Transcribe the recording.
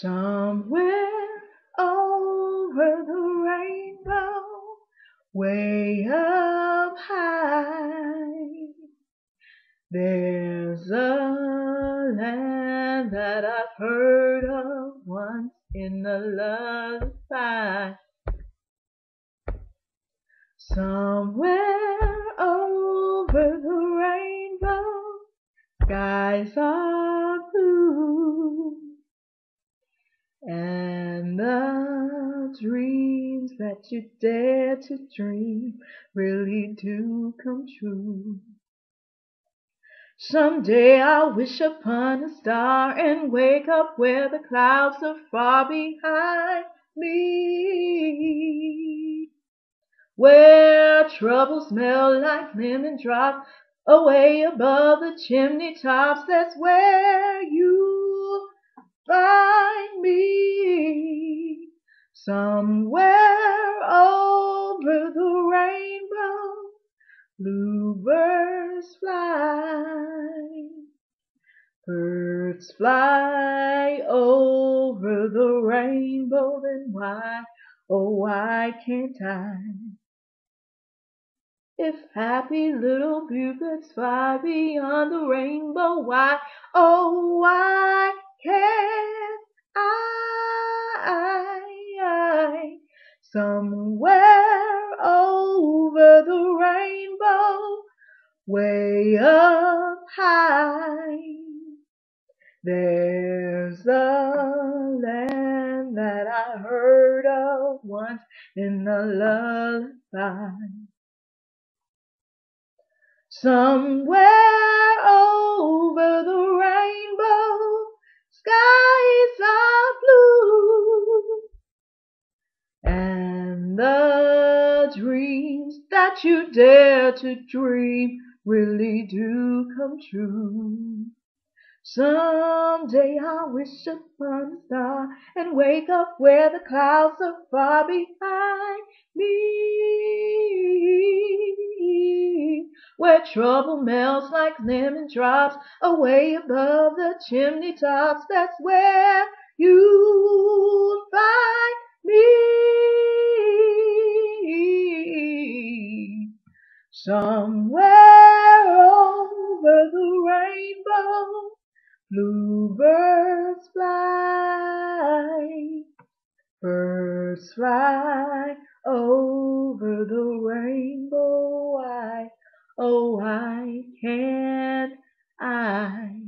Somewhere over the rainbow, way up high, there's a land that I've heard of once in a lullaby. Somewhere over the rainbow, skies are blue, and the dreams that you dare to dream really do come true. Someday I'll wish upon a star and wake up where the clouds are far behind me, where troubles smell like lemon drops away above the chimney tops. That's where you'll find me, somewhere over the rainbow. Bluebirds fly, birds fly over the rainbow. Then why, oh why can't I? If happy little bluebirds fly beyond the rainbow, why, oh why can't I? Somewhere over the rainbow, way up high, there's the land that I heard of once in a lullaby. Somewhere over the rainbow, skies are blue, and the dreams that you dare to dream really do come true. Someday I'll wish upon a star and wake up where the clouds are far behind me, where trouble melts like lemon drops away above the chimney tops. That's where you'll find me, somewhere over the rainbow. Bluebirds fly, birds fly over the rainbow. Why, oh why can't I?